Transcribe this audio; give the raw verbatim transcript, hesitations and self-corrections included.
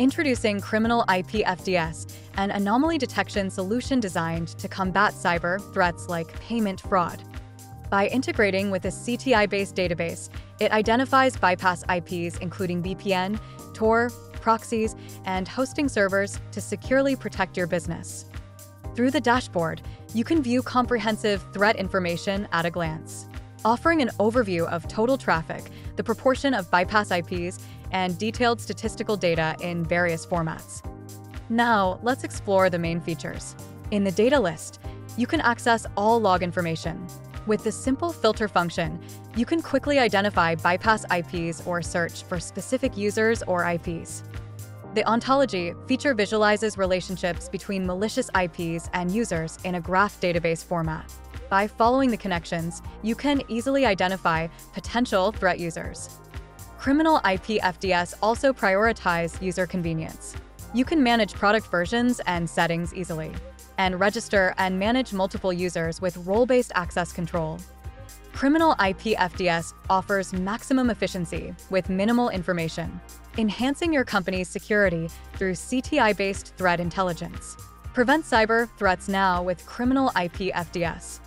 Introducing Criminal I P F D S, an anomaly detection solution designed to combat cyber threats like payment fraud. By integrating with a C T I-based database, it identifies bypass I Ps including V P N, Tor, proxies, and hosting servers to securely protect your business. Through the dashboard, you can view comprehensive threat information at a glance, offering an overview of total traffic, the proportion of bypass I Ps, and detailed statistical data in various formats. Now, let's explore the main features. In the data list, you can access all log information. With the simple filter function, you can quickly identify bypass I Ps or search for specific users or I Ps. The ontology feature visualizes relationships between malicious I Ps and users in a graph database format. By following the connections, you can easily identify potential threat users. Criminal I P F D S also prioritizes user convenience. You can manage product versions and settings easily, and register and manage multiple users with role-based access control. Criminal I P F D S offers maximum efficiency with minimal information, enhancing your company's security through C T I-based threat intelligence. Prevent cyber threats now with Criminal I P F D S.